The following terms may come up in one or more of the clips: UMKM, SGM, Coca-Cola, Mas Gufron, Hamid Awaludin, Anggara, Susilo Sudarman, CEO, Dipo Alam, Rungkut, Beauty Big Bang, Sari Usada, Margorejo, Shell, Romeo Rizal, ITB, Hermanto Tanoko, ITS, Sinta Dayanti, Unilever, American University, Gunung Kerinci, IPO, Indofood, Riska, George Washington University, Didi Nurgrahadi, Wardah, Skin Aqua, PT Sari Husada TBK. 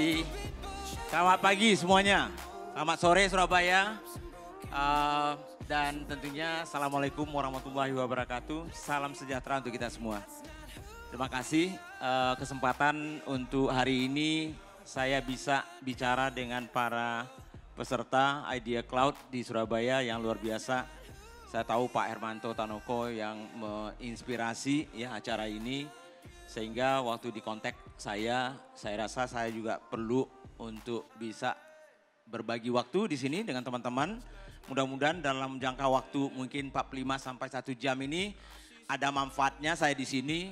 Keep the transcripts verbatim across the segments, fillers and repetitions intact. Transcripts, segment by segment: kasih. Selamat pagi semuanya. Selamat sore Surabaya. Uh, dan tentunya Assalamualaikum warahmatullahi wabarakatuh. Salam sejahtera untuk kita semua. Terima kasih uh, kesempatan untuk hari ini saya bisa bicara dengan para peserta Idea Cloud di Surabaya yang luar biasa. Saya tahu Pak Hermanto Tanoko yang menginspirasi ya acara ini. Sehingga waktu di kontak saya, saya rasa saya juga perlu untuk bisa berbagi waktu di sini dengan teman-teman. Mudah-mudahan dalam jangka waktu mungkin empat puluh lima sampai satu jam ini ada manfaatnya saya di sini.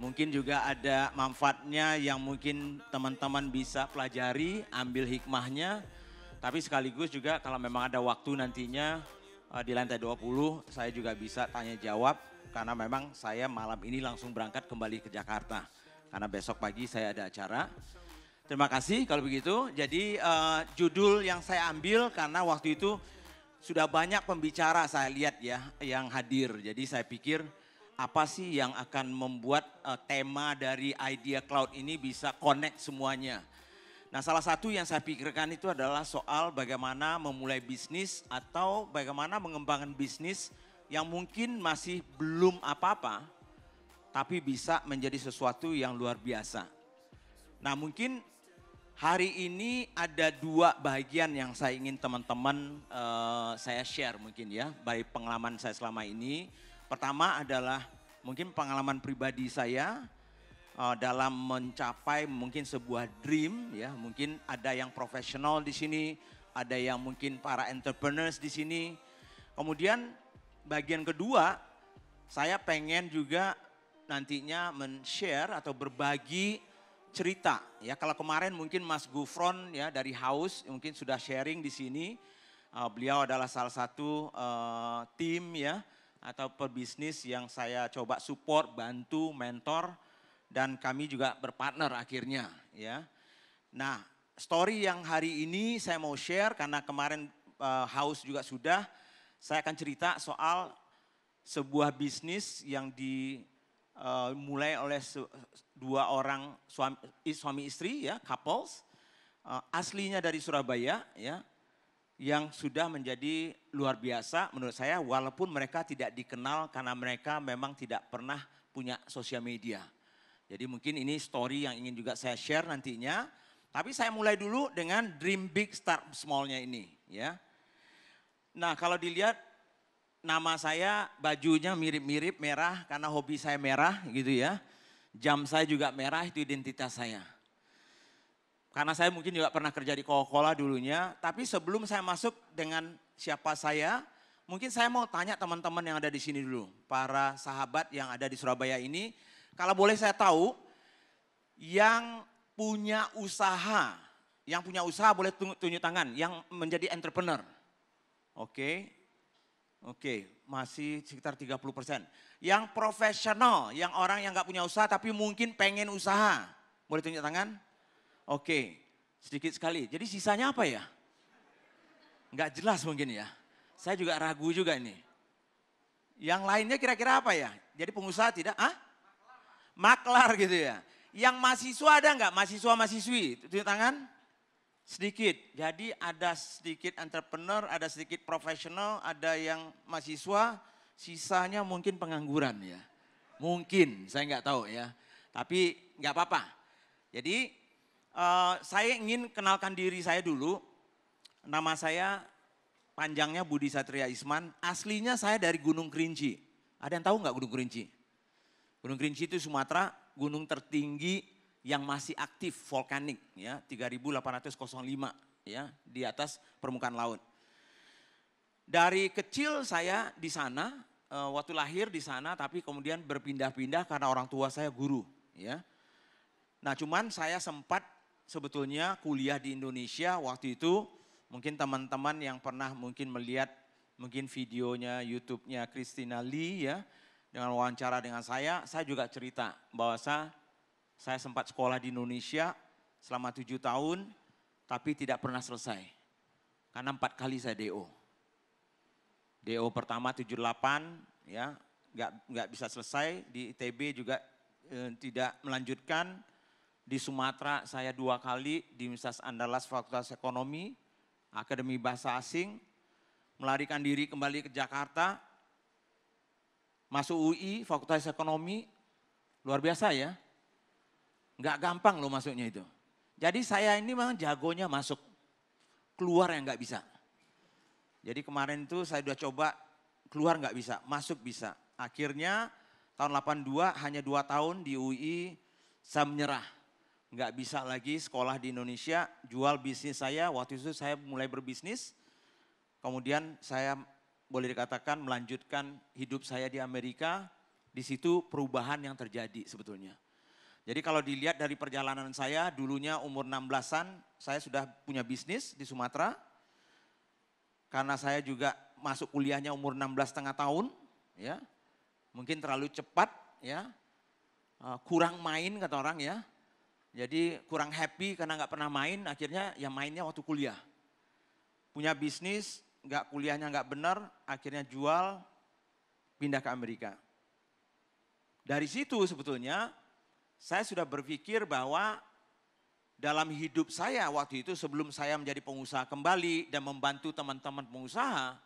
Mungkin juga ada manfaatnya yang mungkin teman-teman bisa pelajari, ambil hikmahnya. Tapi sekaligus juga kalau memang ada waktu nantinya di lantai dua puluh saya juga bisa tanya jawab. Karena memang saya malam ini langsung berangkat kembali ke Jakarta. Karena besok pagi saya ada acara. Terima kasih kalau begitu. Jadi uh, judul yang saya ambil karena waktu itu sudah banyak pembicara saya lihat ya yang hadir. Jadi saya pikir apa sih yang akan membuat uh, tema dari Idea Cloud ini bisa connect semuanya. Nah salah satu yang saya pikirkan itu adalah soal bagaimana memulai bisnis atau bagaimana mengembangkan bisnis yang mungkin masih belum apa-apa, tapi bisa menjadi sesuatu yang luar biasa. Nah mungkin hari ini ada dua bagian yang saya ingin teman-teman uh, saya share mungkin ya, dari pengalaman saya selama ini. Pertama adalah mungkin pengalaman pribadi saya uh, dalam mencapai mungkin sebuah dream ya, mungkin ada yang profesional di sini, ada yang mungkin para entrepreneurs di sini. Kemudian bagian kedua, saya pengen juga nantinya men-share atau berbagi cerita. Ya, kalau kemarin mungkin Mas Gufron ya dari Haus mungkin sudah sharing di sini. Uh, beliau adalah salah satu uh, tim ya atau pebisnis yang saya coba support, bantu, mentor, dan kami juga berpartner akhirnya. Ya, nah story yang hari ini saya mau share karena kemarin uh, Haus juga sudah. Saya akan cerita soal sebuah bisnis yang dimulai uh, oleh se, dua orang suami, suami istri ya, couples, uh, aslinya dari Surabaya ya, yang sudah menjadi luar biasa menurut saya walaupun mereka tidak dikenal karena mereka memang tidak pernah punya sosial media. Jadi mungkin ini story yang ingin juga saya share nantinya, tapi saya mulai dulu dengan dream big start small-nya ini ya. Nah kalau dilihat nama saya bajunya mirip-mirip merah karena hobi saya merah gitu ya. Jam saya juga merah itu identitas saya. Karena saya mungkin juga pernah kerja di Coca-Cola dulunya. Tapi sebelum saya masuk dengan siapa saya, mungkin saya mau tanya teman-teman yang ada di sini dulu. Para sahabat yang ada di Surabaya ini, kalau boleh saya tahu yang punya usaha, yang punya usaha boleh tunjuk tangan, yang menjadi entrepreneur. Oke, oke, masih sekitar tiga puluh persen. Yang profesional, yang orang yang nggak punya usaha tapi mungkin pengen usaha. Boleh tunjuk tangan? Oke, sedikit sekali. Jadi sisanya apa ya? Nggak jelas mungkin ya. Saya juga ragu juga ini. Yang lainnya kira-kira apa ya? Jadi pengusaha tidak? Ah? Maklar gitu ya. Yang mahasiswa ada nggak? Mahasiswa-mahasiswi, tunjuk tangan? Sedikit, jadi ada sedikit entrepreneur, ada sedikit profesional, ada yang mahasiswa, sisanya mungkin pengangguran ya. Mungkin, saya nggak tahu ya, tapi nggak apa-apa. Jadi uh, saya ingin kenalkan diri saya dulu, nama saya panjangnya Budi Satria Isman, aslinya saya dari Gunung Kerinci. Ada yang tahu nggak Gunung Kerinci? Gunung Kerinci itu Sumatera, gunung tertinggi yang masih aktif vulkanik ya, tiga ribu delapan ratus lima ya, di atas permukaan laut. Dari kecil saya di sana, waktu lahir di sana, tapi kemudian berpindah-pindah karena orang tua saya guru ya. Nah cuman saya sempat sebetulnya kuliah di Indonesia waktu itu, mungkin teman-teman yang pernah mungkin melihat mungkin videonya YouTube-nya Christina Lee ya, dengan wawancara dengan saya, saya juga cerita bahwa saya Saya sempat sekolah di Indonesia selama tujuh tahun, tapi tidak pernah selesai. Karena empat kali saya D O. D O pertama tujuh delapan, ya, nggak nggak bisa selesai, di I T B juga eh, tidak melanjutkan. Di Sumatera saya dua kali di Universitas Andalas Fakultas Ekonomi, Akademi Bahasa Asing, melarikan diri kembali ke Jakarta, masuk U I, Fakultas Ekonomi, luar biasa ya. Nggak gampang loh masuknya itu. Jadi saya ini memang jagonya masuk, keluar yang nggak bisa. Jadi kemarin itu saya udah coba keluar nggak bisa, masuk bisa. Akhirnya tahun delapan dua hanya dua tahun di U I saya menyerah. Nggak bisa lagi sekolah di Indonesia, jual bisnis saya. Waktu itu saya mulai berbisnis, kemudian saya boleh dikatakan melanjutkan hidup saya di Amerika. Di situ perubahan yang terjadi sebetulnya. Jadi kalau dilihat dari perjalanan saya, dulunya umur enam belasan saya sudah punya bisnis di Sumatera. Karena saya juga masuk kuliahnya umur enam belas setengah tahun, ya. Mungkin terlalu cepat, ya. Kurang main kata orang ya. Jadi kurang happy karena nggak pernah main, akhirnya ya mainnya waktu kuliah. Punya bisnis, nggak kuliahnya nggak benar, akhirnya jual, pindah ke Amerika. Dari situ sebetulnya saya sudah berpikir bahwa dalam hidup saya waktu itu sebelum saya menjadi pengusaha kembali dan membantu teman-teman pengusaha,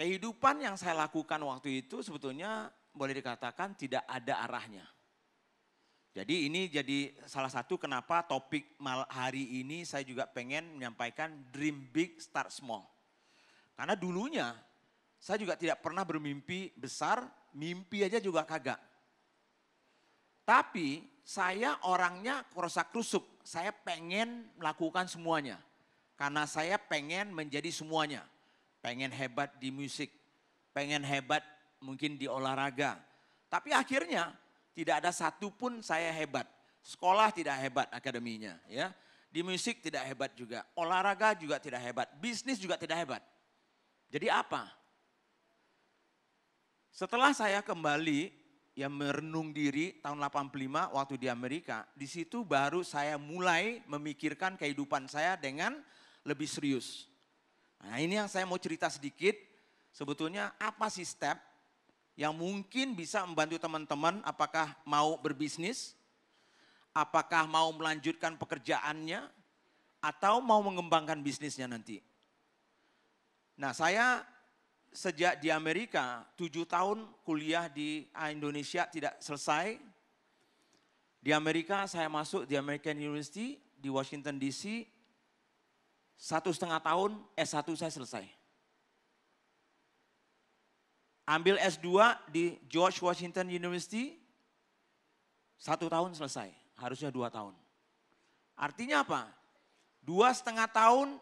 kehidupan yang saya lakukan waktu itu sebetulnya boleh dikatakan tidak ada arahnya. Jadi ini jadi salah satu kenapa topik mal hari ini saya juga pengen menyampaikan dream big, start small. Karena dulunya saya juga tidak pernah bermimpi besar, mimpi aja juga kagak. Tapi saya orangnya kerusak-kerusuk, saya pengen melakukan semuanya. Karena saya pengen menjadi semuanya. Pengen hebat di musik, pengen hebat mungkin di olahraga. Tapi akhirnya tidak ada satupun saya hebat. Sekolah tidak hebat akademinya, ya. Di musik tidak hebat juga, olahraga juga tidak hebat, bisnis juga tidak hebat. Jadi apa? Setelah saya kembali yang merenung diri tahun delapan puluh lima waktu di Amerika, di situ baru saya mulai memikirkan kehidupan saya dengan lebih serius. Nah, ini yang saya mau cerita sedikit. Sebetulnya apa sih step yang mungkin bisa membantu teman-teman, apakah mau berbisnis, apakah mau melanjutkan pekerjaannya, atau mau mengembangkan bisnisnya nanti. Nah saya sejak di Amerika, tujuh tahun kuliah di Indonesia tidak selesai. Di Amerika saya masuk di American University, di Washington D C, satu setengah tahun S satu saya selesai. Ambil S dua di George Washington University, satu tahun selesai, harusnya dua tahun. Artinya apa? Dua setengah tahun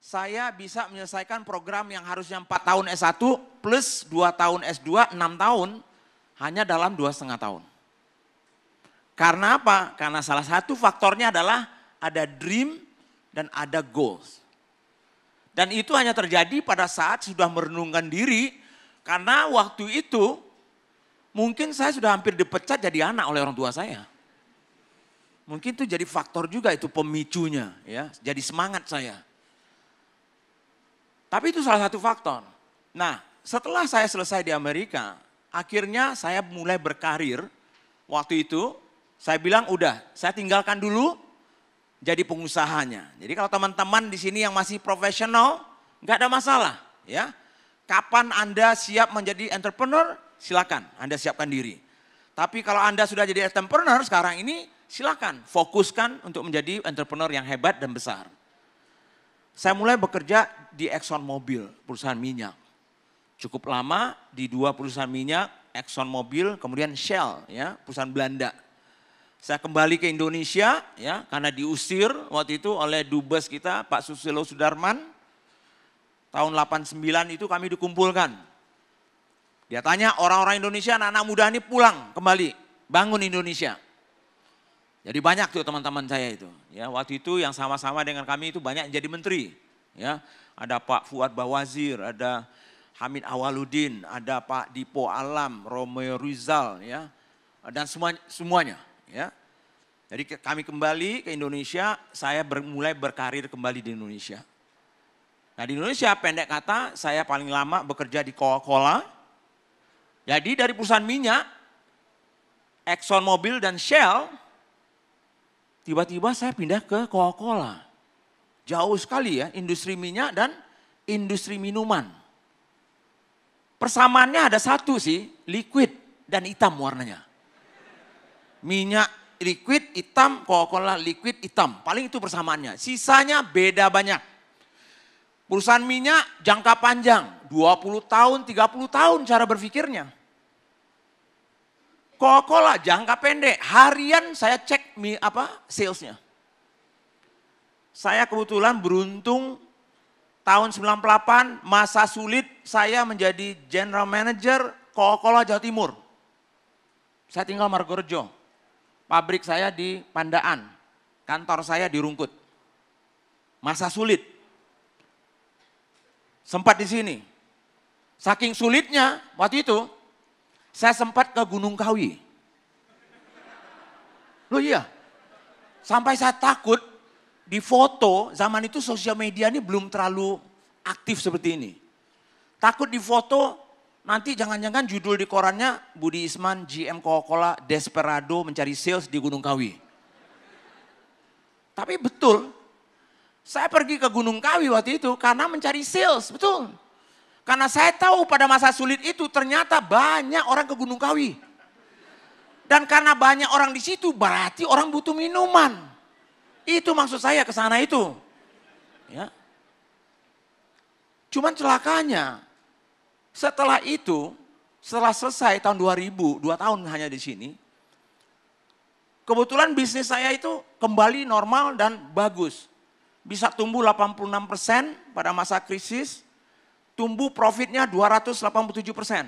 saya bisa menyelesaikan program yang harusnya empat tahun S satu plus dua tahun S dua, enam tahun, hanya dalam dua setengah tahun. Karena apa? Karena salah satu faktornya adalah ada dream dan ada goals. Dan itu hanya terjadi pada saat sudah merenungkan diri. Karena waktu itu mungkin saya sudah hampir dipecat jadi anak oleh orang tua saya. Mungkin itu jadi faktor juga itu pemicunya ya, jadi semangat saya. Tapi itu salah satu faktor. Nah, setelah saya selesai di Amerika, akhirnya saya mulai berkarir. Waktu itu saya bilang udah, saya tinggalkan dulu jadi pengusahanya. Jadi kalau teman-teman di sini yang masih profesional, nggak ada masalah ya. Kapan Anda siap menjadi entrepreneur, silakan Anda siapkan diri. Tapi kalau Anda sudah jadi entrepreneur sekarang ini, silakan fokuskan untuk menjadi entrepreneur yang hebat dan besar. Saya mulai bekerja di Exxon Mobil, perusahaan minyak. Cukup lama di dua perusahaan minyak, Exxon Mobil, kemudian Shell, ya, perusahaan Belanda. Saya kembali ke Indonesia ya, karena diusir waktu itu oleh dubes kita, Pak Susilo Sudarman. Tahun delapan sembilan itu kami dikumpulkan. Dia tanya orang-orang Indonesia, anak-anak muda ini pulang kembali, bangun Indonesia. Jadi banyak tuh teman-teman saya itu. Ya, waktu itu yang sama-sama dengan kami itu banyak yang jadi menteri. Ya, ada Pak Fuad Bawazir, ada Hamid Awaludin, ada Pak Dipo Alam, Romeo Rizal, ya, dan semua, semuanya. Ya. Jadi kami kembali ke Indonesia, saya ber, mulai berkarir kembali di Indonesia. Nah di Indonesia pendek kata saya paling lama bekerja di Coca-Cola. Jadi dari perusahaan minyak, Exxon Mobil dan Shell, Tiba-tiba saya pindah ke Coca-Cola. Jauh sekali ya, industri minyak dan industri minuman. Persamaannya ada satu sih, liquid dan hitam warnanya. Minyak liquid hitam, Coca-Cola liquid hitam. Paling itu persamaannya, sisanya beda banyak. Perusahaan minyak jangka panjang, dua puluh tahun, tiga puluh tahun cara berpikirnya. Coca-Cola jangka pendek, harian saya cek mi, apa salesnya. Saya kebetulan beruntung tahun sembilan puluh delapan masa sulit saya menjadi general manager Coca-Cola Jawa Timur. Saya tinggal Margorejo, pabrik saya di Pandaan, kantor saya di Rungkut. Masa sulit, sempat di sini. Saking sulitnya waktu itu, saya sempat ke Gunung Kawi. Loh iya, sampai saya takut di foto, zaman itu sosial media ini belum terlalu aktif seperti ini. Takut di foto, nanti jangan-jangan judul di korannya, Budi Isman, G M Coca-Cola, Desperado mencari sales di Gunung Kawi. Tapi betul, saya pergi ke Gunung Kawi waktu itu karena mencari sales, betul. Karena saya tahu pada masa sulit itu ternyata banyak orang ke Gunung Kawi. Dan karena banyak orang di situ berarti orang butuh minuman. Itu maksud saya ke sana itu. Ya. Cuman celakanya setelah itu, setelah selesai tahun dua ribu, dua tahun hanya di sini. Kebetulan bisnis saya itu kembali normal dan bagus. Bisa tumbuh delapan puluh enam persen pada masa krisis. Tumbuh profitnya dua ratus delapan puluh tujuh persen.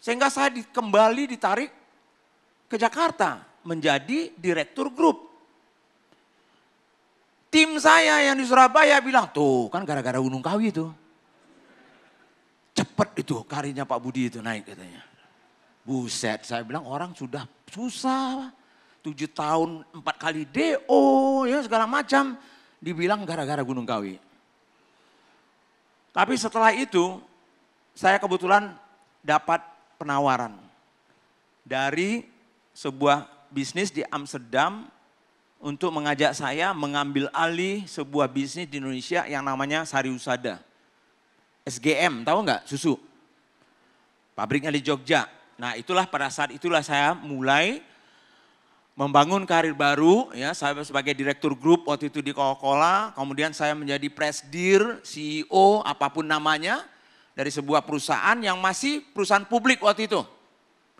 Sehingga saya kembali ditarik ke Jakarta menjadi direktur grup. Tim saya yang di Surabaya bilang, tuh kan gara-gara Gunung Kawi itu. Cepet itu karirnya Pak Budi itu naik katanya. Buset, saya bilang orang sudah susah. tujuh tahun empat kali D O ya segala macam. Dibilang gara-gara Gunung Kawi. Tapi setelah itu, saya kebetulan dapat penawaran dari sebuah bisnis di Amsterdam untuk mengajak saya mengambil alih sebuah bisnis di Indonesia yang namanya Sari Usada. S G M, tahu nggak? Susu. Pabriknya di Jogja. Nah itulah pada saat itulah saya mulai membangun karir baru, ya, saya sebagai direktur grup waktu itu di Coca-Cola, kemudian saya menjadi presdir, C E O, apapun namanya, dari sebuah perusahaan yang masih perusahaan publik waktu itu,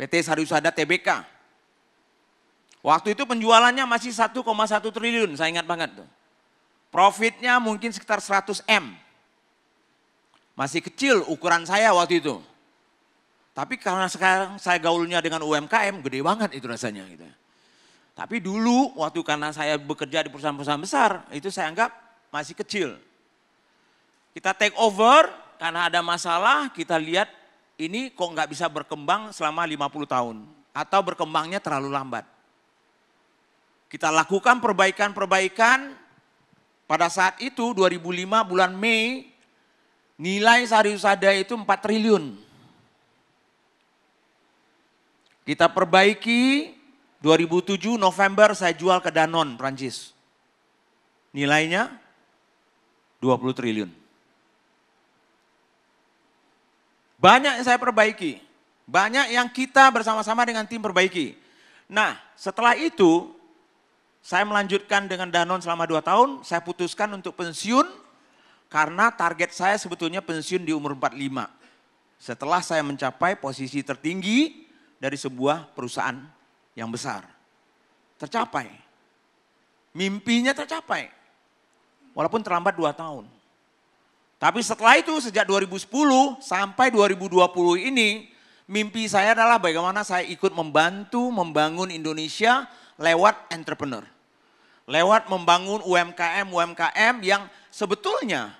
P T Sari Husada T B K. Waktu itu penjualannya masih satu koma satu triliun, saya ingat banget tuh. Profitnya mungkin sekitar seratus M. Masih kecil ukuran saya waktu itu. Tapi karena sekarang saya gaulnya dengan U M K M, gede banget itu rasanya gitu. Tapi dulu waktu karena saya bekerja di perusahaan-perusahaan besar, itu saya anggap masih kecil. Kita take over karena ada masalah, kita lihat ini kok nggak bisa berkembang selama lima puluh tahun. Atau berkembangnya terlalu lambat. Kita lakukan perbaikan-perbaikan. Pada saat itu dua ribu lima bulan Mei, nilai Sari Usada itu empat triliun. Kita perbaiki. dua ribu tujuh November saya jual ke Danone, Prancis. Nilainya dua puluh triliun. Banyak yang saya perbaiki. Banyak yang kita bersama-sama dengan tim perbaiki. Nah setelah itu saya melanjutkan dengan Danone selama dua tahun. Saya putuskan untuk pensiun karena target saya sebetulnya pensiun di umur empat puluh lima. Setelah saya mencapai posisi tertinggi dari sebuah perusahaan yang besar, tercapai, mimpinya tercapai, walaupun terlambat dua tahun. Tapi setelah itu sejak dua ribu sepuluh sampai dua ribu dua puluh ini, mimpi saya adalah bagaimana saya ikut membantu membangun Indonesia lewat entrepreneur. Lewat membangun U M K M-U M K M yang sebetulnya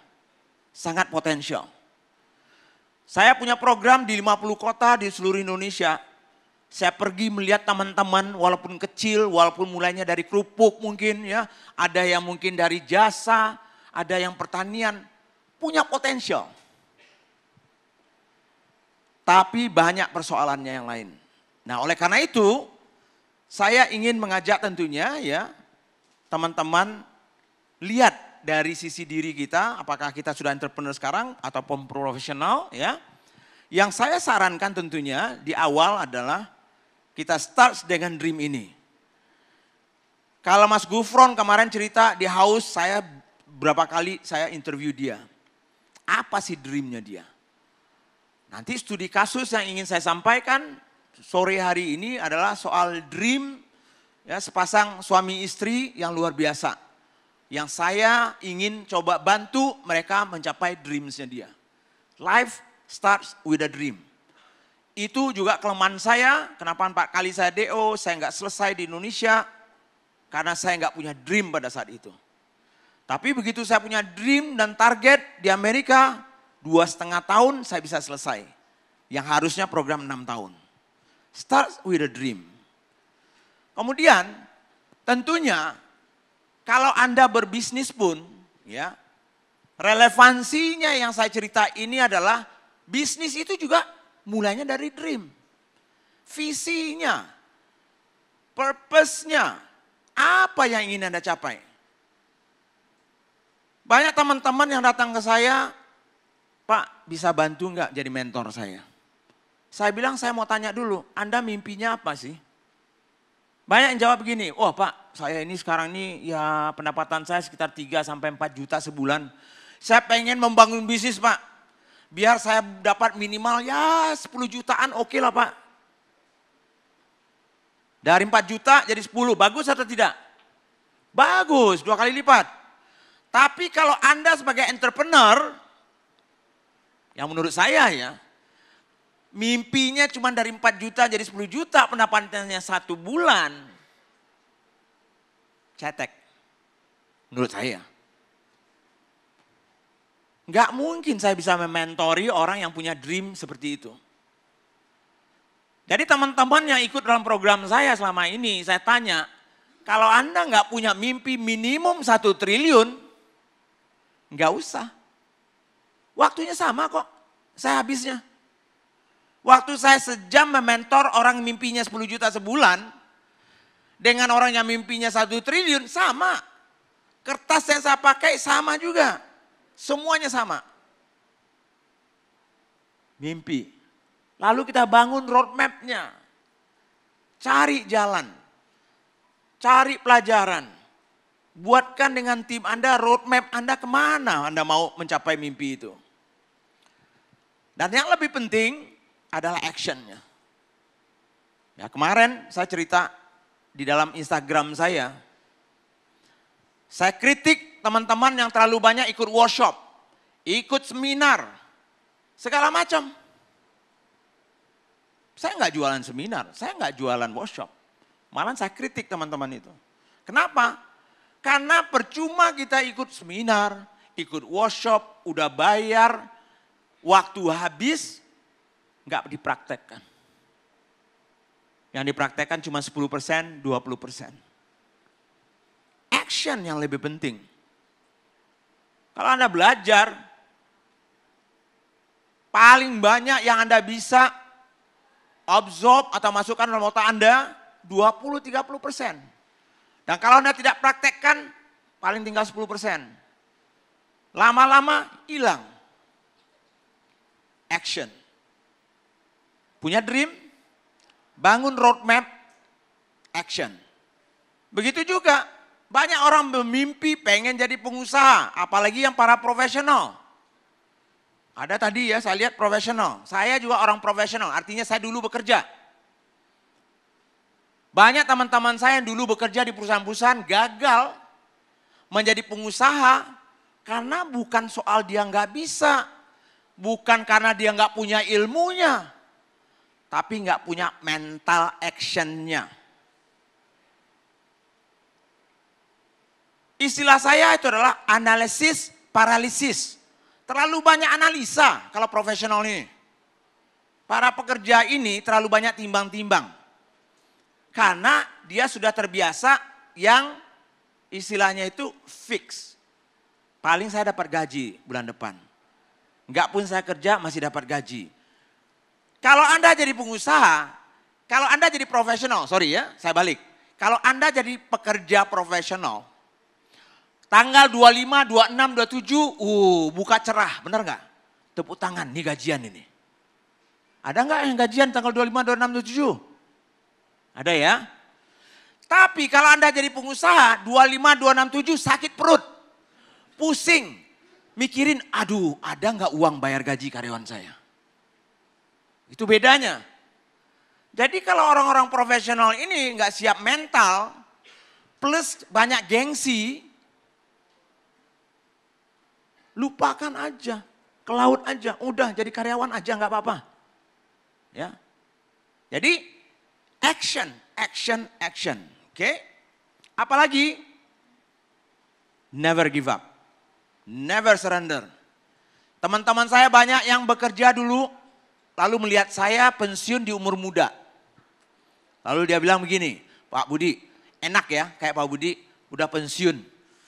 sangat potensial. Saya punya program di lima puluh kota di seluruh Indonesia. Saya pergi melihat teman-teman walaupun kecil, walaupun mulainya dari kerupuk mungkin ya. Ada yang mungkin dari jasa, ada yang pertanian, punya potensial. Tapi banyak persoalannya yang lain. Nah oleh karena itu, saya ingin mengajak tentunya ya teman-teman lihat dari sisi diri kita, apakah kita sudah entrepreneur sekarang ataupun profesional ya. Yang saya sarankan tentunya di awal adalah kita start dengan dream ini. Kalau Mas Gufron kemarin cerita di Haus, saya berapa kali saya interview dia. Apa sih dreamnya dia? Nanti studi kasus yang ingin saya sampaikan sore hari ini adalah soal dream ya, sepasang suami istri yang luar biasa. Yang saya ingin coba bantu mereka mencapai dreams-nya dia. Life starts with a dream. Itu juga kelemahan saya, kenapa empat kali saya D O, saya nggak selesai di Indonesia, karena saya nggak punya dream pada saat itu. Tapi begitu saya punya dream dan target di Amerika, dua setengah tahun saya bisa selesai. Yang harusnya program enam tahun. Start with a dream. Kemudian tentunya kalau Anda berbisnis pun ya, relevansinya yang saya cerita ini adalah bisnis itu juga mulainya dari dream. Visinya, purpose-nya, apa yang ingin Anda capai. Banyak teman-teman yang datang ke saya, Pak bisa bantu nggak jadi mentor saya? Saya bilang saya mau tanya dulu, Anda mimpinya apa sih? Banyak yang jawab begini, wah Pak saya ini sekarang ini ya pendapatan saya sekitar tiga sampai empat juta sebulan. Saya pengen membangun bisnis Pak, biar saya dapat minimal ya sepuluh jutaan oke lah Pak. Dari empat juta jadi sepuluh, bagus atau tidak? Bagus, dua kali lipat. Tapi kalau Anda sebagai entrepreneur, yang menurut saya ya, mimpinya cuma dari empat juta jadi sepuluh juta, pendapatannya satu bulan, cetek, menurut saya. Nggak mungkin saya bisa mementori orang yang punya dream seperti itu. Jadi teman-teman yang ikut dalam program saya selama ini, saya tanya, kalau Anda nggak punya mimpi minimum satu triliun, nggak usah. Waktunya sama kok, saya habisnya. Waktu saya sejam mementor orang mimpinya sepuluh juta sebulan, dengan orang yang mimpinya satu triliun, sama. Kertas yang saya pakai sama juga. Semuanya sama. Mimpi. Lalu kita bangun roadmap-nya. Cari jalan. Cari pelajaran. Buatkan dengan tim Anda roadmap Anda kemana Anda mau mencapai mimpi itu. Dan yang lebih penting, adalah actionnya. Ya, kemarin saya cerita di dalam Instagram saya, saya kritik teman-teman yang terlalu banyak ikut workshop, ikut seminar, segala macam. Saya nggak jualan seminar, saya nggak jualan workshop, malah saya kritik teman-teman itu. Kenapa? Karena percuma kita ikut seminar, ikut workshop, udah bayar, waktu habis, nggak dipraktekkan. Yang dipraktekkan cuma sepuluh persen, dua puluh persen. Action yang lebih penting. Kalau Anda belajar, paling banyak yang Anda bisa absorb atau masukkan dalam otak Anda, dua puluh sampai tiga puluh persen. Dan kalau Anda tidak praktekkan, paling tinggal sepuluh persen. Lama-lama hilang. Action. Punya dream, bangun roadmap, action. Begitu juga, banyak orang bermimpi pengen jadi pengusaha, apalagi yang para profesional. Ada tadi ya, saya lihat profesional. Saya juga orang profesional, artinya saya dulu bekerja. Banyak teman-teman saya yang dulu bekerja di perusahaan-perusahaan gagal menjadi pengusaha karena bukan soal dia nggak bisa, bukan karena dia nggak punya ilmunya, tapi nggak punya mental action-nya. Istilah saya itu adalah analisis paralisis. Terlalu banyak analisa kalau profesional ini. Para pekerja ini terlalu banyak timbang-timbang. Karena dia sudah terbiasa yang istilahnya itu fix. Paling saya dapat gaji bulan depan. Nggak pun saya kerja masih dapat gaji. Kalau Anda jadi pengusaha, Kalau Anda jadi profesional, sorry ya, saya balik. Kalau Anda jadi pekerja profesional, tanggal dua puluh lima, dua puluh enam, dua puluh tujuh, uh, buka cerah, benar nggak? Tepuk tangan, nih gajian ini. Ada nggak yang gajian tanggal dua puluh lima, dua puluh enam, dua puluh tujuh? Ada ya? Tapi kalau Anda jadi pengusaha, dua puluh lima, dua puluh enam, tujuh sakit perut. Pusing, mikirin, aduh ada nggak uang bayar gaji karyawan saya? Itu bedanya. Jadi kalau orang-orang profesional ini nggak siap mental, plus banyak gengsi, lupakan aja, ke laut aja, udah jadi karyawan aja nggak apa-apa. Ya. Jadi action, action, action. Oke, okay? Apalagi never give up, never surrender. Teman-teman saya banyak yang bekerja dulu, lalu melihat saya pensiun di umur muda. Lalu dia bilang begini, Pak Budi, enak ya kayak Pak Budi udah pensiun,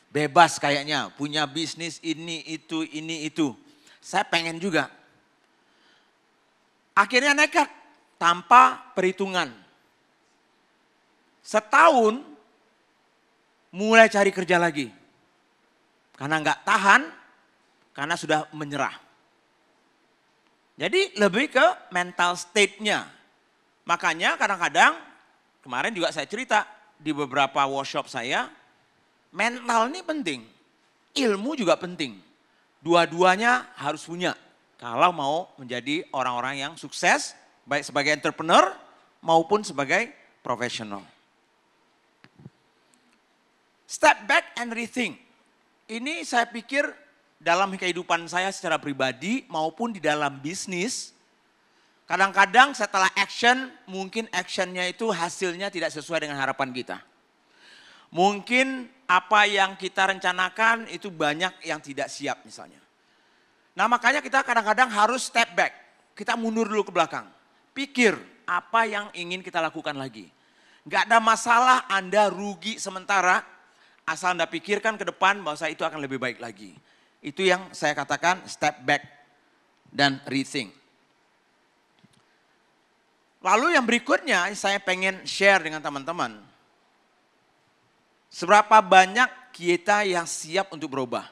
bebas kayaknya, punya bisnis ini, itu, ini, itu. Saya pengen juga. Akhirnya nekat, tanpa perhitungan. Setahun, mulai cari kerja lagi. Karena nggak tahan, karena sudah menyerah. Jadi lebih ke mental state-nya. Makanya kadang-kadang, kemarin juga saya cerita di beberapa workshop saya, mental ini penting, ilmu juga penting. Dua-duanya harus punya kalau mau menjadi orang-orang yang sukses, baik sebagai entrepreneur maupun sebagai profesional. Step back and rethink. Ini saya pikir dalam kehidupan saya secara pribadi maupun di dalam bisnis, kadang-kadang setelah action, mungkin actionnya itu hasilnya tidak sesuai dengan harapan kita. Mungkin apa yang kita rencanakan itu banyak yang tidak siap misalnya. Nah makanya kita kadang-kadang harus step back, kita mundur dulu ke belakang. Pikir apa yang ingin kita lakukan lagi. Gak ada masalah Anda rugi sementara, asal Anda pikirkan ke depan bahwa itu akan lebih baik lagi. Itu yang saya katakan step back dan rethink. Lalu yang berikutnya saya pengen share dengan teman-teman. Seberapa banyak kita yang siap untuk berubah.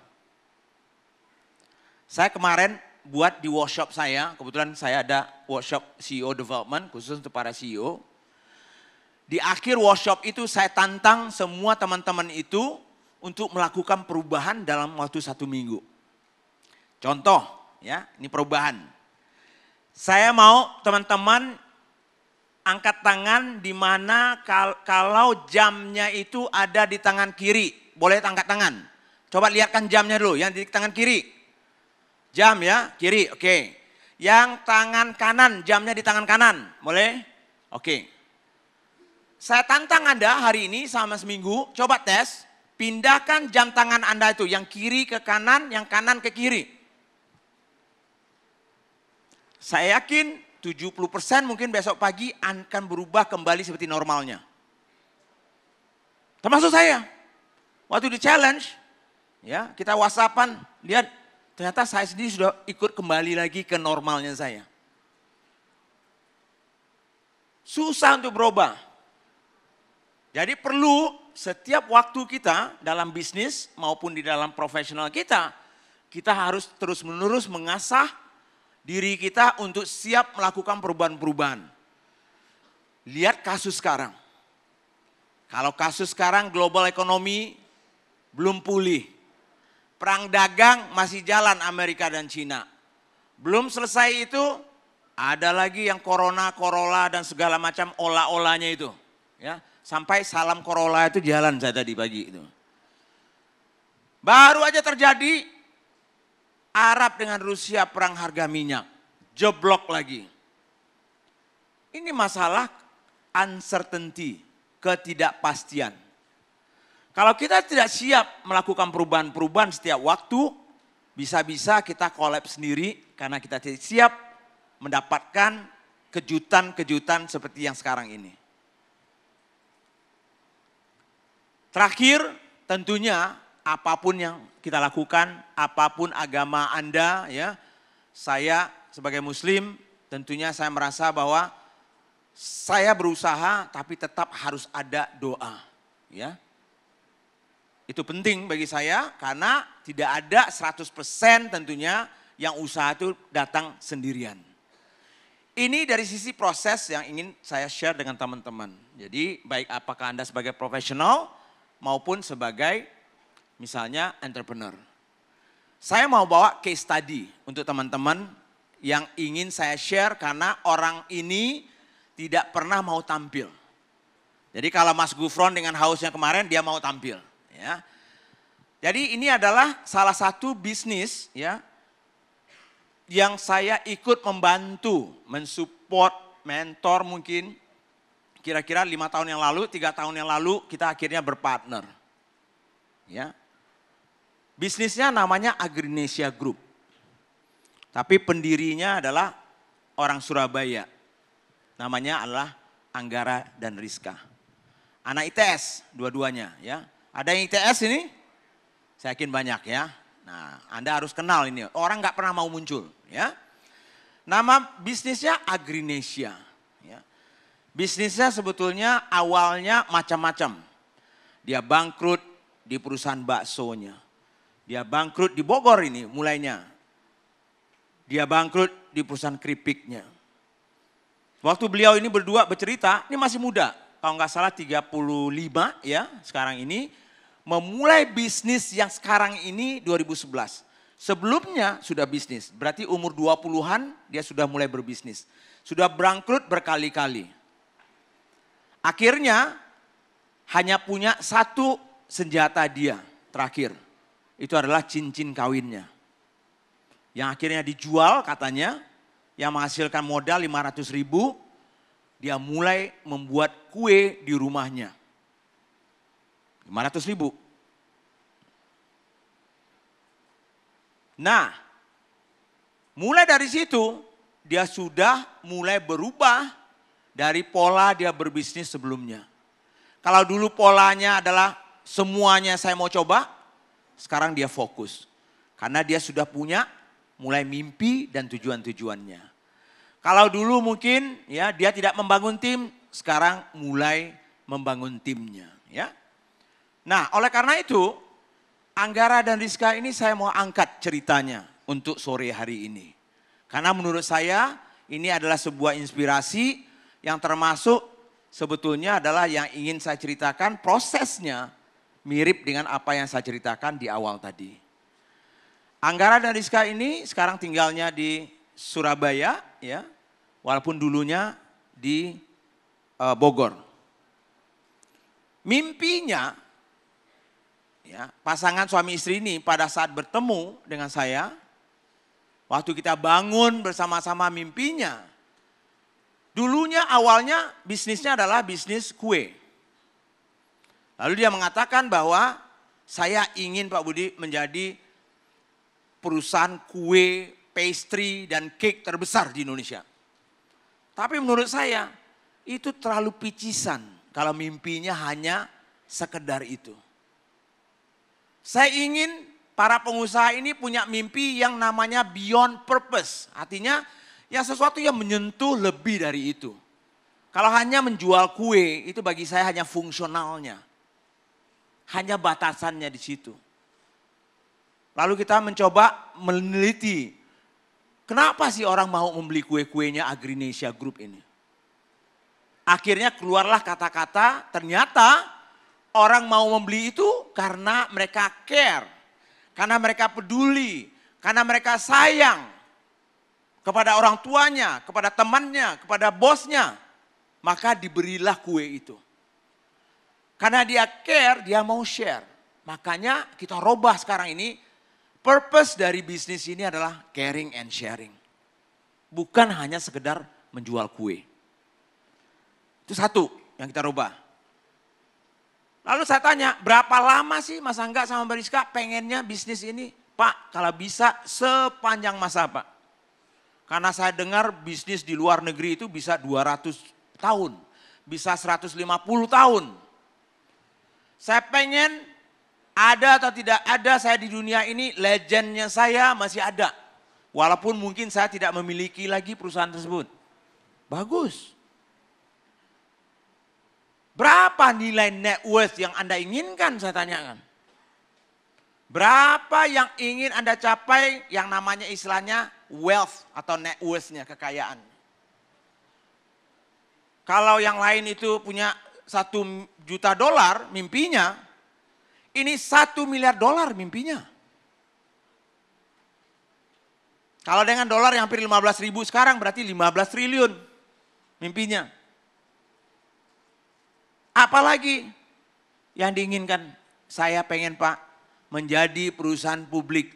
Saya kemarin buat di workshop saya, kebetulan saya ada workshop C E O Development khusus untuk para C E O. Di akhir workshop itu saya tantang semua teman-teman itu untuk melakukan perubahan dalam waktu satu minggu. Contoh, ya, ini perubahan. Saya mau teman-teman angkat tangan di mana kal kalau jamnya itu ada di tangan kiri. Boleh angkat tangan. Coba lihatkan jamnya dulu, yang di tangan kiri. Jam ya, kiri, oke. Okay. Yang tangan kanan, jamnya di tangan kanan. Boleh? Oke. Okay. Saya tantang Anda hari ini selama seminggu, coba tes. Pindahkan jam tangan Anda itu, yang kiri ke kanan, yang kanan ke kiri. Saya yakin tujuh puluh persen mungkin besok pagi akan berubah kembali seperti normalnya. Termasuk saya. Waktu di challenge, ya kita whatsappan, lihat ternyata saya sendiri sudah ikut kembali lagi ke normalnya saya. Susah untuk berubah. Jadi perlu setiap waktu kita dalam bisnis maupun di dalam profesional kita, kita harus terus-menerus mengasah diri kita untuk siap melakukan perubahan-perubahan. Lihat kasus sekarang. Kalau kasus sekarang global ekonomi belum pulih. Perang dagang masih jalan Amerika dan Cina. Belum selesai itu ada lagi yang corona, corolla dan segala macam olah-olahnya itu. Ya. Sampai salam Corolla itu jalan saya tadi pagi itu. Baru aja terjadi Arab dengan Rusia perang harga minyak. Jeblok lagi. Ini masalah uncertainty, ketidakpastian. Kalau kita tidak siap melakukan perubahan-perubahan setiap waktu, bisa-bisa kita kolaps sendiri karena kita tidak siap mendapatkan kejutan-kejutan seperti yang sekarang ini. Terakhir tentunya apapun yang kita lakukan, apapun agama Anda ya, saya sebagai muslim tentunya saya merasa bahwa Saya berusaha tapi tetap harus ada doa. Ya. Itu penting bagi saya karena tidak ada seratus persen tentunya yang usaha itu datang sendirian. Ini dari sisi proses yang ingin saya share dengan teman-teman. Jadi baik apakah Anda sebagai profesional maupun sebagai misalnya entrepreneur. Saya mau bawa case study untuk teman-teman yang ingin saya share karena orang ini tidak pernah mau tampil. Jadi kalau Mas Gufron dengan hausnya kemarin dia mau tampil. Ya. Jadi ini adalah salah satu bisnis ya yang saya ikut membantu, mensupport, mentor mungkin kira-kira lima tahun yang lalu, tiga tahun yang lalu kita akhirnya berpartner. Ya. Bisnisnya namanya Agrinesia Group, tapi pendirinya adalah orang Surabaya, namanya adalah Anggara dan Riska. Anak I T S dua-duanya ya. Ada yang I T S ini? Saya yakin banyak ya. Nah, Anda harus kenal ini. Orang nggak pernah mau muncul ya. Nama bisnisnya Agrinesia. Ya. Bisnisnya sebetulnya awalnya macam-macam. Dia bangkrut di perusahaan baksonya. Dia bangkrut di Bogor ini mulainya. Dia bangkrut di perusahaan keripiknya. Waktu beliau ini berdua bercerita, ini masih muda. Kalau nggak salah tiga puluh lima ya sekarang ini. Memulai bisnis yang sekarang ini dua ribu sebelas. Sebelumnya sudah bisnis, berarti umur dua puluhan dia sudah mulai berbisnis. Sudah bangkrut berkali-kali. Akhirnya hanya punya satu senjata dia terakhir. Itu adalah cincin kawinnya. Yang akhirnya dijual katanya, yang menghasilkan modal lima ratus ribu, dia mulai membuat kue di rumahnya. lima ratus ribu. Nah, mulai dari situ dia sudah mulai berubah dari pola dia berbisnis sebelumnya. Kalau dulu polanya adalah semuanya saya mau coba, sekarang dia fokus. Karena dia sudah punya mulai mimpi dan tujuan-tujuannya. Kalau dulu mungkin ya dia tidak membangun tim, sekarang mulai membangun timnya ya. Nah, oleh karena itu, Anggara dan Rizka ini saya mau angkat ceritanya untuk sore hari ini. Karena menurut saya ini adalah sebuah inspirasi yang termasuk sebetulnya adalah yang ingin saya ceritakan prosesnya mirip dengan apa yang saya ceritakan di awal tadi. Anggara dan Rizka ini sekarang tinggalnya di Surabaya ya, walaupun dulunya di uh, Bogor. Mimpinya ya, pasangan suami istri ini pada saat bertemu dengan saya, waktu kita bangun bersama-sama mimpinya, dulunya awalnya bisnisnya adalah bisnis kue. Lalu dia mengatakan bahwa saya ingin Pak Budi menjadi perusahaan kue, pastry, dan cake terbesar di Indonesia. Tapi menurut saya itu terlalu picisan kalau mimpinya hanya sekedar itu. Saya ingin para pengusaha ini punya mimpi yang namanya beyond purpose. Artinya ya sesuatu yang menyentuh lebih dari itu. Kalau hanya menjual kue itu bagi saya hanya fungsionalnya. Hanya batasannya di situ. Lalu kita mencoba meneliti kenapa sih orang mau membeli kue-kuenya Agrinesia Group ini. Akhirnya keluarlah kata-kata ternyata orang mau membeli itu karena mereka care, karena mereka peduli, karena mereka sayang kepada orang tuanya, kepada temannya, kepada bosnya. Maka diberilah kue itu. Karena dia care, dia mau share. Makanya kita robah sekarang ini, purpose dari bisnis ini adalah caring and sharing. Bukan hanya sekedar menjual kue. Itu satu yang kita robah. Lalu saya tanya, berapa lama sih Mas Angga sama Mbak Rizka pengennya bisnis ini? Pak, kalau bisa sepanjang masa Pak. Karena saya dengar bisnis di luar negeri itu bisa dua ratus tahun, bisa seratus lima puluh tahun. Saya pengen ada atau tidak ada saya di dunia ini, legendnya saya masih ada. Walaupun mungkin saya tidak memiliki lagi perusahaan tersebut. Bagus, Berapa nilai net worth yang Anda inginkan, saya tanyakan. Berapa yang ingin Anda capai yang namanya istilahnya wealth atau net worth-nya, kekayaan. Kalau yang lain itu punya satu juta dolar mimpinya, ini satu miliar dolar mimpinya. Kalau dengan dolar yang hampir lima belas ribu sekarang berarti lima belas triliun mimpinya. Apalagi yang diinginkan, saya pengen Pak menjadi perusahaan publik.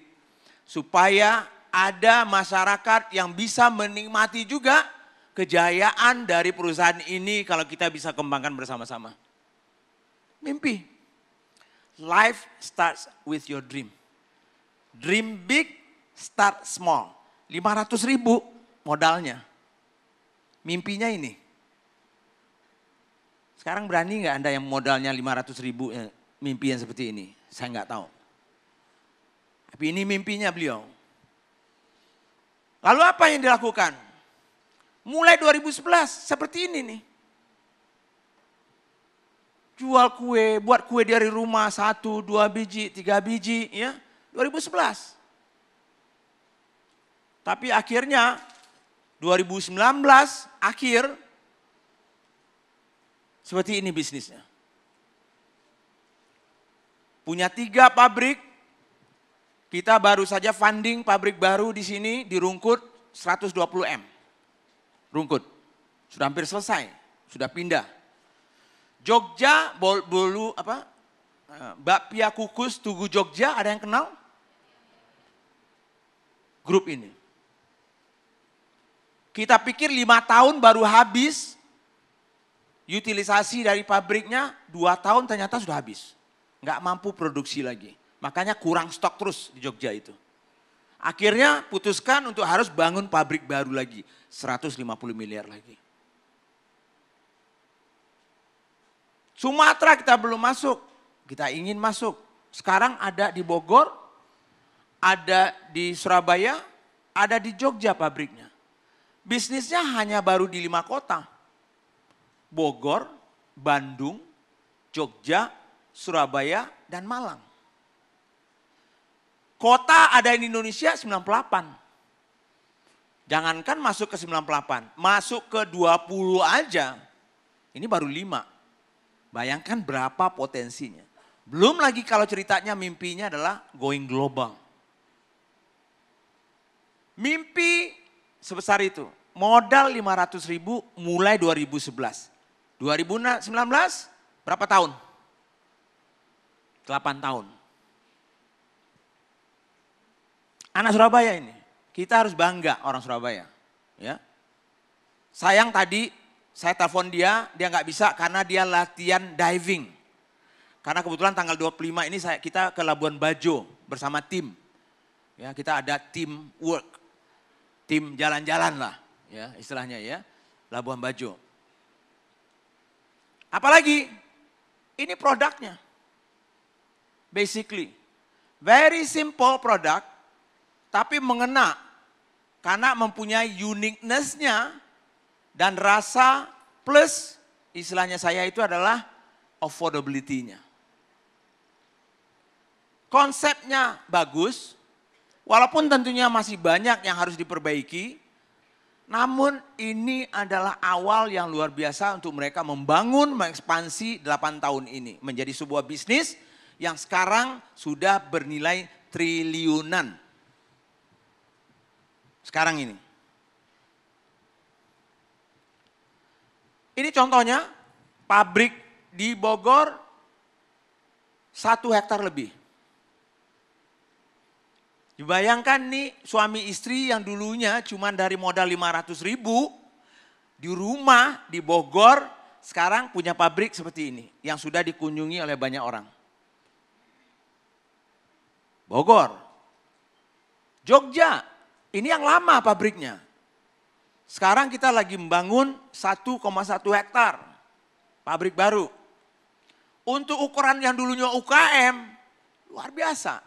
Supaya ada masyarakat yang bisa menikmati juga kejayaan dari perusahaan ini kalau kita bisa kembangkan bersama-sama. Mimpi. Life starts with your dream. Dream big, start small. lima ratus ribu modalnya. Mimpinya ini. Sekarang berani nggak Anda yang modalnya lima ratus ribu mimpi yang seperti ini? Saya nggak tahu. Tapi ini mimpinya beliau. Lalu apa yang dilakukan? Mulai dua ribu sebelas seperti ini nih. Jual kue, buat kue dari rumah satu, dua biji, tiga biji ya. dua ribu sebelas. Tapi akhirnya dua ribu sembilan belas akhir seperti ini bisnisnya. Punya tiga pabrik, kita baru saja funding pabrik baru di sini di Rungkut seratus dua puluh miliar. Rungkut, sudah hampir selesai, sudah pindah. Jogja, bol, bolu, apa, bakpia kukus, Tugu Jogja, ada yang kenal? Grup ini. Kita pikir lima tahun baru habis, utilisasi dari pabriknya dua tahun ternyata sudah habis. Nggak mampu produksi lagi, makanya kurang stok terus di Jogja itu. Akhirnya putuskan untuk harus bangun pabrik baru lagi, seratus lima puluh miliar lagi. Sumatera kita belum masuk, kita ingin masuk. Sekarang ada di Bogor, ada di Surabaya, ada di Jogja pabriknya. Bisnisnya hanya baru di lima kota. Bogor, Bandung, Jogja, Surabaya, dan Malang. Kota ada di Indonesia sembilan puluh delapan. Jangankan masuk ke sembilan puluh delapan, masuk ke dua puluh aja. Ini baru lima. Bayangkan berapa potensinya. Belum lagi kalau ceritanya mimpinya adalah going global. Mimpi sebesar itu. Modal lima ratus ribu mulai dua ribu sebelas. dua ribu sembilan belas berapa tahun? delapan tahun. Anak Surabaya ini, kita harus bangga orang Surabaya. Ya. Sayang tadi saya telepon dia, dia nggak bisa karena dia latihan diving. Karena kebetulan tanggal dua puluh lima ini saya, kita ke Labuan Bajo bersama tim. Ya, kita ada tim work, tim jalan-jalan lah ya, istilahnya ya, Labuan Bajo. Apalagi ini produknya, basically very simple product. Tapi mengena karena mempunyai uniqueness-nya dan rasa plus istilahnya saya itu adalah affordability-nya. Konsepnya bagus, walaupun tentunya masih banyak yang harus diperbaiki, namun ini adalah awal yang luar biasa untuk mereka membangun, mengekspansi delapan tahun ini. Menjadi sebuah bisnis yang sekarang sudah bernilai triliunan. Sekarang ini. Ini contohnya pabrik di Bogor satu hektar lebih. Dibayangkan nih suami istri yang dulunya cuma dari modal lima ratus ribu di rumah di Bogor sekarang punya pabrik seperti ini yang sudah dikunjungi oleh banyak orang. Bogor, Jogja. Ini yang lama pabriknya. Sekarang kita lagi membangun satu koma satu hektar pabrik baru. Untuk ukuran yang dulunya U K M, luar biasa.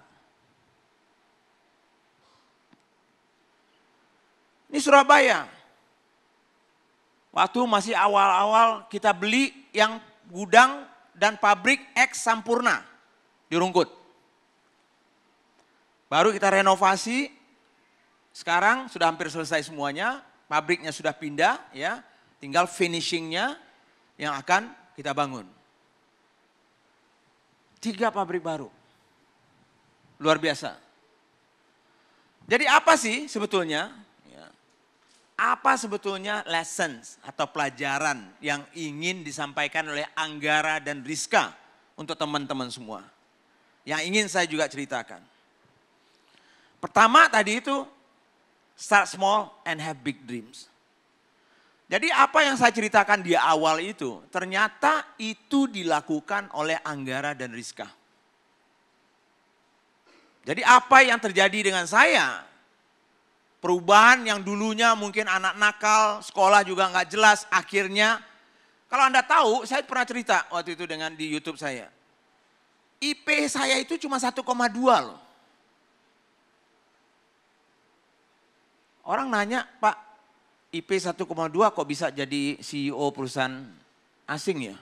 Ini Surabaya. Waktu masih awal-awal kita beli yang gudang dan pabrik eks Sampoerna di Rungkut. Baru kita renovasi, sekarang sudah hampir selesai semuanya, pabriknya sudah pindah, ya, tinggal finishingnya yang akan kita bangun. Tiga pabrik baru, luar biasa. Jadi apa sih sebetulnya? Apa sebetulnya lessons atau pelajaran yang ingin disampaikan oleh Anggara dan Riska untuk teman-teman semua? Yang ingin saya juga ceritakan. Pertama tadi itu, start small and have big dreams. Jadi apa yang saya ceritakan di awal itu, ternyata itu dilakukan oleh Anggara dan Riska. Jadi apa yang terjadi dengan saya? Perubahan yang dulunya mungkin anak nakal, sekolah juga nggak jelas, akhirnya. Kalau Anda tahu, saya pernah cerita waktu itu dengan di YouTube saya. I P saya itu cuma satu koma dua loh. Orang nanya, Pak, I P satu koma dua kok bisa jadi C E O perusahaan asing ya?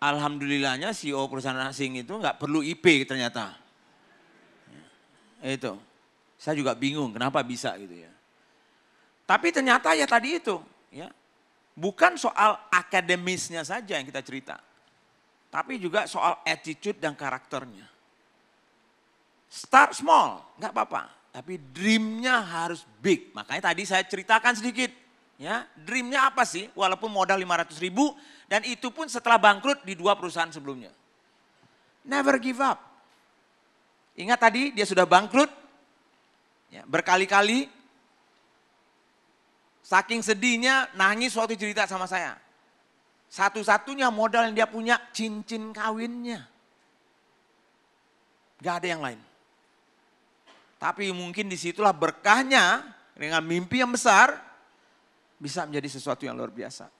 Alhamdulillahnya C E O perusahaan asing itu nggak perlu I P ternyata. Itu. Saya juga bingung kenapa bisa gitu ya. Tapi ternyata ya tadi itu, ya bukan soal akademisnya saja yang kita cerita. Tapi juga soal attitude dan karakternya. Start small, nggak apa-apa. Tapi dreamnya harus big. Makanya tadi saya ceritakan sedikit. Ya, dreamnya apa sih? Walaupun modal lima ratus ribu dan itu pun setelah bangkrut di dua perusahaan sebelumnya. Never give up. Ingat tadi dia sudah bangkrut. Ya, berkali-kali, saking sedihnya nangis suatu cerita sama saya. Satu-satunya modal yang dia punya cincin kawinnya. Gak ada yang lain. Tapi mungkin disitulah berkahnya dengan mimpi yang besar bisa menjadi sesuatu yang luar biasa.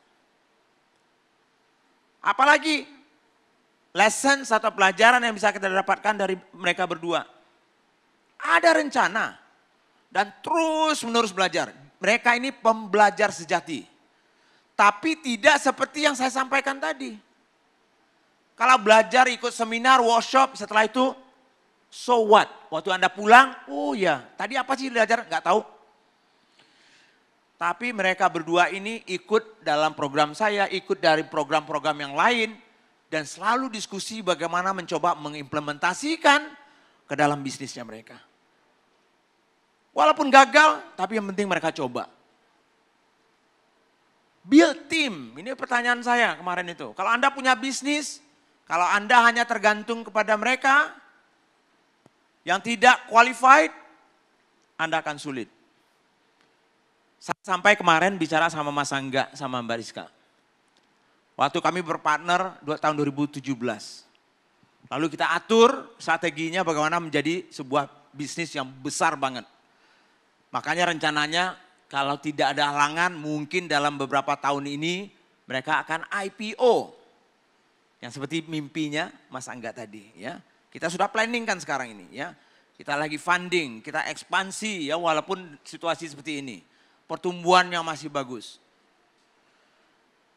Apalagi lesson atau pelajaran yang bisa kita dapatkan dari mereka berdua. Ada rencana. Dan terus menerus belajar. Mereka ini pembelajar sejati. Tapi tidak seperti yang saya sampaikan tadi. Kalau belajar ikut seminar, workshop, setelah itu so what? Waktu Anda pulang, oh ya tadi apa sih belajar? Nggak tahu. Tapi mereka berdua ini ikut dalam program saya, ikut dari program-program yang lain. Dan selalu diskusi bagaimana mencoba mengimplementasikan ke dalam bisnisnya mereka. Walaupun gagal, tapi yang penting mereka coba. Build team, ini pertanyaan saya kemarin itu. Kalau Anda punya bisnis, kalau Anda hanya tergantung kepada mereka, yang tidak qualified, Anda akan sulit. Sampai kemarin bicara sama Mas Angga, sama Mbak Riska. Waktu kami berpartner tahun dua ribu tujuh belas. Lalu kita atur strateginya bagaimana menjadi sebuah bisnis yang besar banget. Makanya rencananya kalau tidak ada halangan mungkin dalam beberapa tahun ini mereka akan I P O. Yang seperti mimpinya Mas Angga tadi ya. Kita sudah planning kan sekarang ini ya. Kita lagi funding, kita ekspansi ya walaupun situasi seperti ini. Pertumbuhannya masih bagus.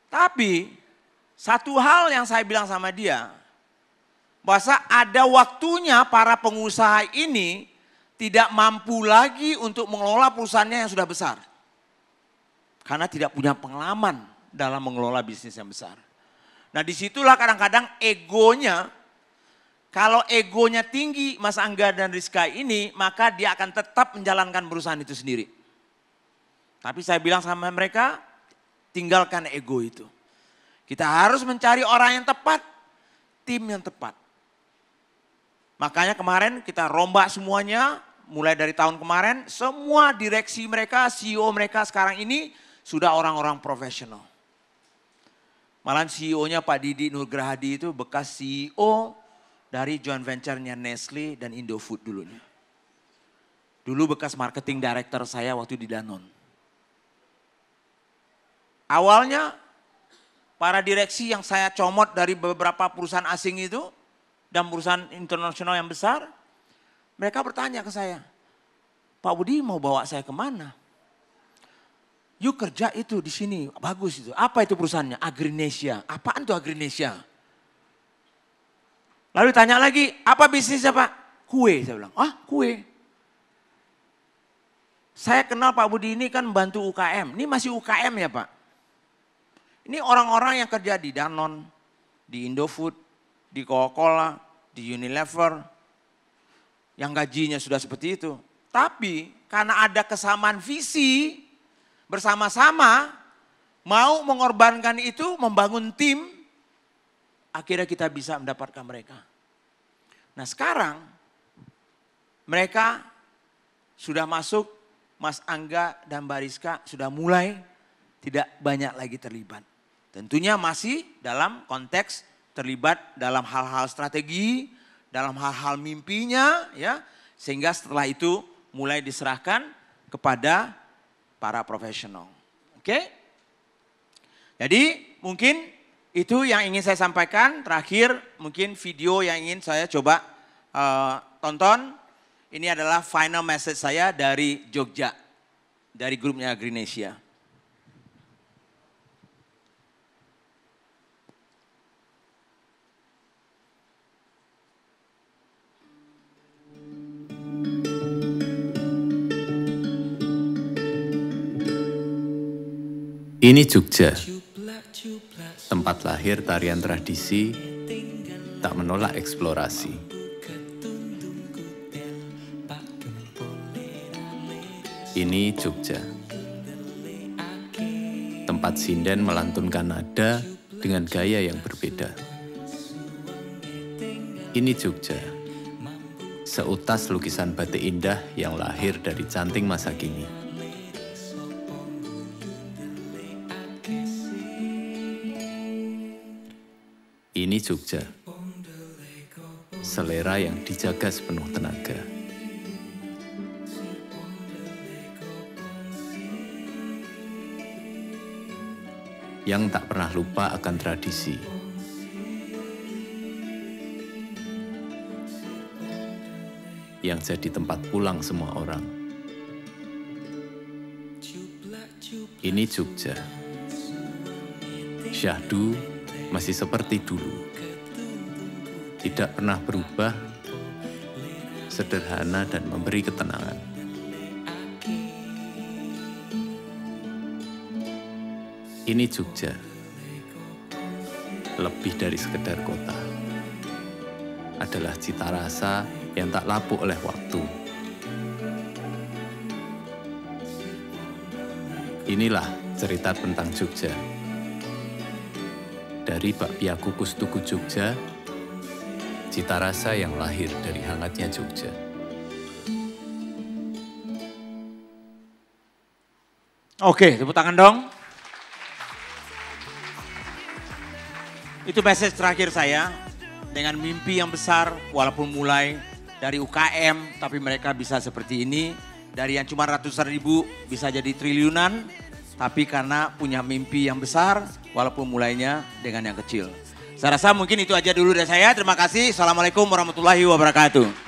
Tapi satu hal yang saya bilang sama dia. Bahwa ada waktunya para pengusaha ini tidak mampu lagi untuk mengelola perusahaannya yang sudah besar. Karena tidak punya pengalaman dalam mengelola bisnis yang besar. Nah disitulah kadang-kadang egonya, kalau egonya tinggi Mas Angga dan Riska ini, maka dia akan tetap menjalankan perusahaan itu sendiri. Tapi saya bilang sama mereka, tinggalkan ego itu. Kita harus mencari orang yang tepat, tim yang tepat. Makanya kemarin kita rombak semuanya, mulai dari tahun kemarin, semua direksi mereka, C E O mereka sekarang ini sudah orang-orang profesional. Malahan C E O-nya Pak Didi Nurgrahadi itu bekas C E O dari joint venture-nya Nestle dan Indofood dulunya. Dulu bekas marketing director saya waktu di Danone. Awalnya para direksi yang saya comot dari beberapa perusahaan asing itu, dan perusahaan internasional yang besar, mereka bertanya ke saya, Pak Budi mau bawa saya kemana? you kerja itu di sini, bagus itu. Apa itu perusahaannya? Agrinesia. Apaan tuh Agrinesia? Lalu tanya lagi, apa bisnisnya Pak? Kue, saya bilang. Ah, kue. Saya kenal Pak Budi ini kan membantu U K M. Ini masih U K M ya Pak? Ini orang-orang yang kerja di Danone, di Indofood, di Coca-Cola, di Unilever. Yang gajinya sudah seperti itu. Tapi karena ada kesamaan visi, bersama-sama mau mengorbankan itu, membangun tim, akhirnya kita bisa mendapatkan mereka. Nah sekarang mereka sudah masuk, Mas Angga dan Mbak Riska sudah mulai tidak banyak lagi terlibat. Tentunya masih dalam konteks terlibat dalam hal-hal strategi, dalam hal-hal mimpinya, ya, sehingga setelah itu mulai diserahkan kepada para profesional. Oke? Okay? Jadi mungkin itu yang ingin saya sampaikan. Terakhir mungkin video yang ingin saya coba uh, tonton. Ini adalah final message saya dari Jogja. Dari grupnya Agrinesia. Ini Jogja, tempat lahir tarian tradisi, tak menolak eksplorasi. Ini Jogja, tempat sinden melantunkan nada dengan gaya yang berbeda. Ini Jogja, seutas lukisan batik indah yang lahir dari canting masa kini. Ini Jogja, selera yang dijaga sepenuh tenaga. Yang tak pernah lupa akan tradisi. Yang jadi tempat pulang semua orang. Ini Jogja, syahdu masih seperti dulu, tidak pernah berubah, sederhana dan memberi ketenangan. Ini Jogja, lebih dari sekedar kota, adalah cita rasa yang tak lapuk oleh waktu. Inilah cerita tentang Jogja. Dari bakpia kukus Tugu Jogja, cita rasa yang lahir dari hangatnya Jogja. Oke, tepuk tangan dong. Itu message terakhir saya, dengan mimpi yang besar, walaupun mulai dari U K M, tapi mereka bisa seperti ini, dari yang cuma ratusan ribu bisa jadi triliunan, tapi karena punya mimpi yang besar, walaupun mulainya dengan yang kecil. Saya rasa mungkin itu aja dulu dari saya. Terima kasih. Assalamualaikum warahmatullahi wabarakatuh.